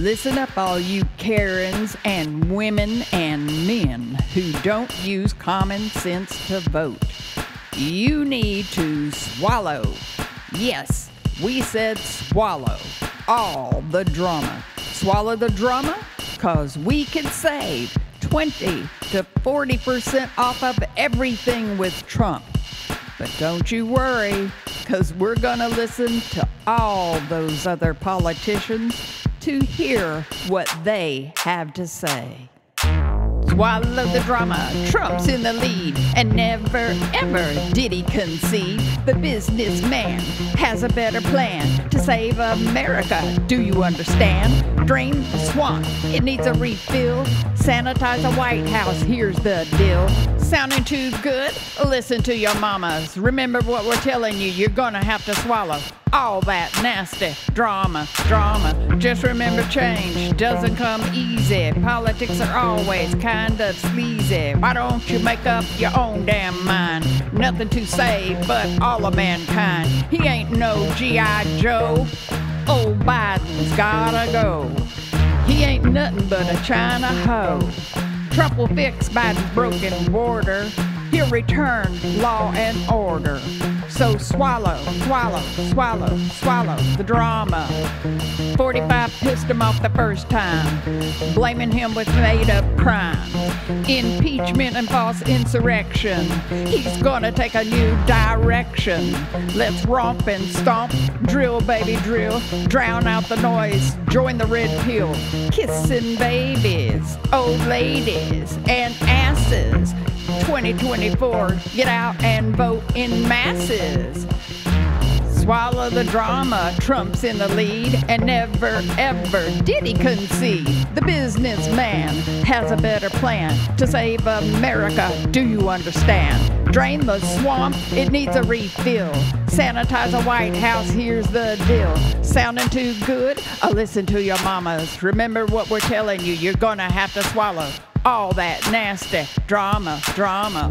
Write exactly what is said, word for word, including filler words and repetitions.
Listen up, all you Karens and women and men who don't use common sense to vote. You need to swallow. Yes, we said swallow all the drama. Swallow the drama, 'cause we can save twenty to forty percent off of everything with Trump. But don't you worry, 'cause we're gonna listen to all those other politicians to hear what they have to say. Swallow the drama, Trump's in the lead, and never ever did he concede. The businessman has a better plan to save America, do you understand? Drain the swamp, it needs a refill, sanitize the White House, here's the deal. Sounding too good? Listen to your mamas. Remember what we're telling you, you're gonna have to swallow all that nasty drama, drama. Just remember, change doesn't come easy. Politics are always kind of sleazy. Why don't you make up your own damn mind? Nothing to save but all of mankind. He ain't no G I Joe. Old Biden's gotta go. He ain't nothing but a China hoe. Trump will fix Biden's broken border. He'll return law and order. So swallow, swallow, swallow, swallow the drama. forty-five pissed him off the first time, blaming him with made-up crime. Impeachment and false insurrection. He's gonna take a new direction. Let's romp and stomp, drill baby drill, drown out the noise, join the red pill. Kissing babies, old ladies, and asses. twenty twenty-four, get out and vote in masses. Swallow the drama, Trump's in the lead, and never ever did he concede. The businessman has a better plan to save America, do you understand? Drain the swamp, it needs a refill. Sanitize the White House, here's the deal. Sounding too good? Uh, listen to your mamas. Remember what we're telling you, you're gonna have to swallow all that nasty drama, drama.